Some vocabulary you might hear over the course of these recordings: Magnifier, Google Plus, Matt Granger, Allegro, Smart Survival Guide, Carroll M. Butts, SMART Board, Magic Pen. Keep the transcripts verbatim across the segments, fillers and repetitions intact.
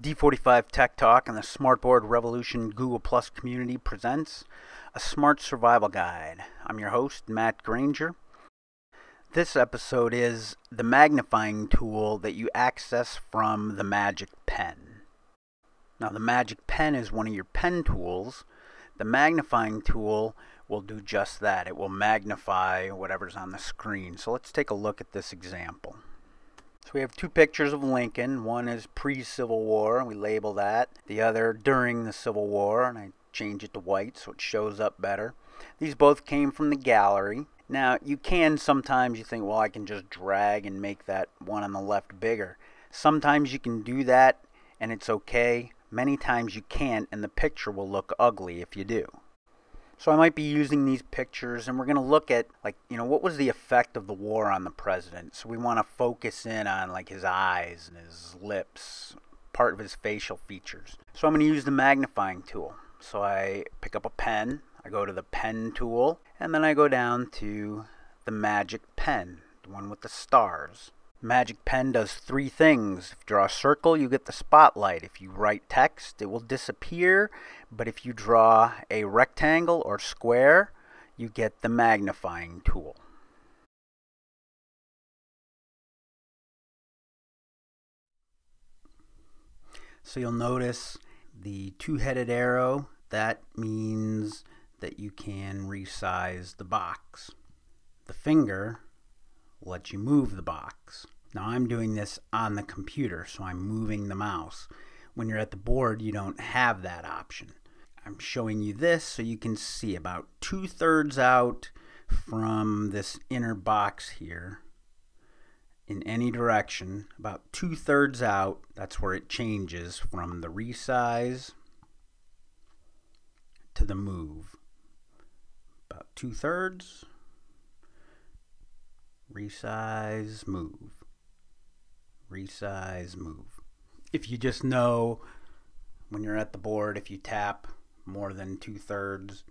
D forty-five Tech Talk and the Smart Board Revolution Google Plus community presents a Smart Survival Guide. I'm your host, Matt Granger. This episode is the magnifying tool that you access from the Magic Pen. Now, the Magic Pen is one of your pen tools. The magnifying tool will do just that. It will magnify whatever's on the screen. So let's take a look at this example. So we have two pictures of Lincoln. One is pre-Civil War, and we label that. The other during the Civil War, and I change it to white so it shows up better. These both came from the gallery. Now, you can sometimes, you think, well, I can just drag and make that one on the left bigger. Sometimes you can do that, and it's okay. Many times you can't, and the picture will look ugly if you do. So I might be using these pictures, and we're going to look at, like, you know, what was the effect of the war on the president? So we want to focus in on, like, his eyes and his lips, part of his facial features. So I'm going to use the magnifying tool. So I pick up a pen, I go to the pen tool, and then I go down to the Magic Pen, the one with the stars. Magic Pen does three things. If you draw a circle, you get the spotlight. If you write text, it will disappear. But if you draw a rectangle or square, you get the magnifying tool. So you'll notice the two-headed arrow. That means that you can resize the box. The finger lets you move the box. Now, I'm doing this on the computer, so I'm moving the mouse. When you're at the board, you don't have that option. I'm showing you this so you can see about two-thirds out from this inner box here in any direction. About two-thirds out, that's where it changes from the resize to the move. About two-thirds, resize, move. Resize, move. If you just know when you're at the board, if you tap more than two-thirds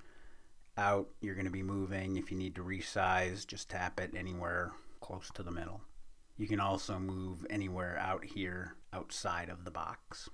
out, you're going to be moving. If you need to resize, just tap it anywhere close to the middle. You can also move anywhere out here outside of the box.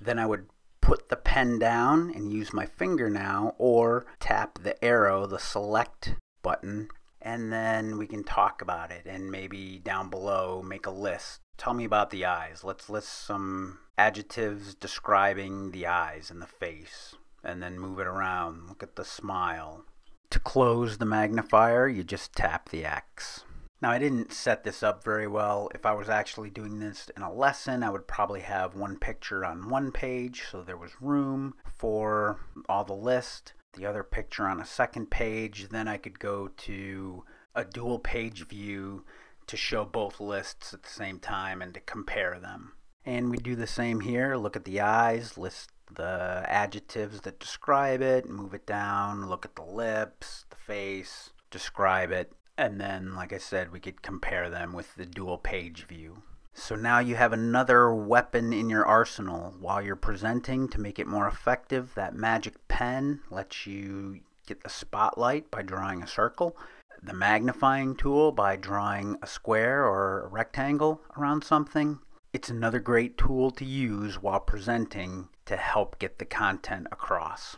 Then I would put the pen down and use my finger now, or tap the arrow, the select button, and then we can talk about it, and maybe down below make a list. Tell me about the eyes. Let's list some adjectives describing the eyes and the face, and then move it around. Look at the smile. To close the magnifier, you just tap the X. Now, I didn't set this up very well. If I was actually doing this in a lesson, I would probably have one picture on one page, so there was room for all the list. The other picture on a second page, then I could go to a dual page view to show both lists at the same time and to compare them. And we do the same here. Look at the eyes, list the adjectives that describe it, move it down, look at the lips, the face, describe it, and then, like I said, we could compare them with the dual page view. So now you have another weapon in your arsenal while you're presenting to make it more effective. That Magic Pen lets you get the spotlight by drawing a circle, the magnifying tool by drawing a square or a rectangle around something. It's another great tool to use while presenting to help get the content across.